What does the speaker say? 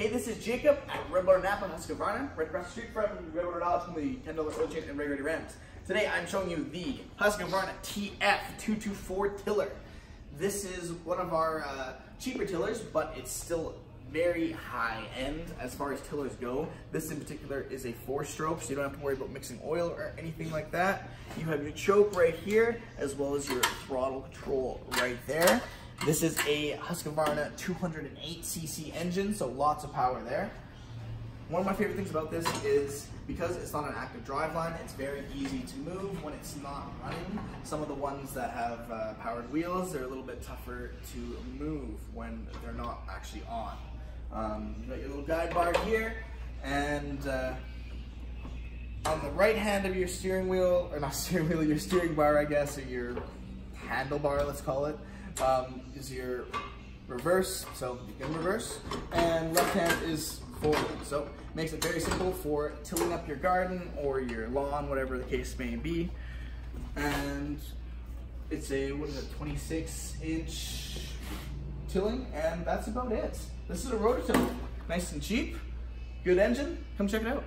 Hey, this is Jacob at Redwater Napa in Husqvarna, right across the street from Redwater Napa from the $10 oil change and regulated Rams. Today I'm showing you the Husqvarna TF224 tiller. This is one of our cheaper tillers, but it's still very high end as far as tillers go. This in particular is a 4-stroke, so you don't have to worry about mixing oil or anything like that. You have your choke right here, as well as your throttle control right there. This is a Husqvarna 208cc engine, so lots of power there. One of my favorite things about this is because it's not an active driveline, it's very easy to move when it's not running. Some of the ones that have powered wheels, they're a little bit tougher to move when they're not actually on. You've got your little guide bar here, and on the right hand of your steering wheel, or not steering wheel, your steering bar, I guess, or your handlebar, let's call it, is your reverse, so you can reverse, and left hand is forward. So it makes it very simple for tilling up your garden or your lawn, whatever the case may be. And it's a, what is it, 26-inch tilling, and that's about it. This is a rototiller, nice and cheap, good engine, come check it out.